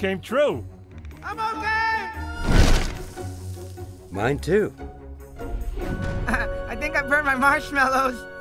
Came true. I'm okay! Mine too. I think I burned my marshmallows.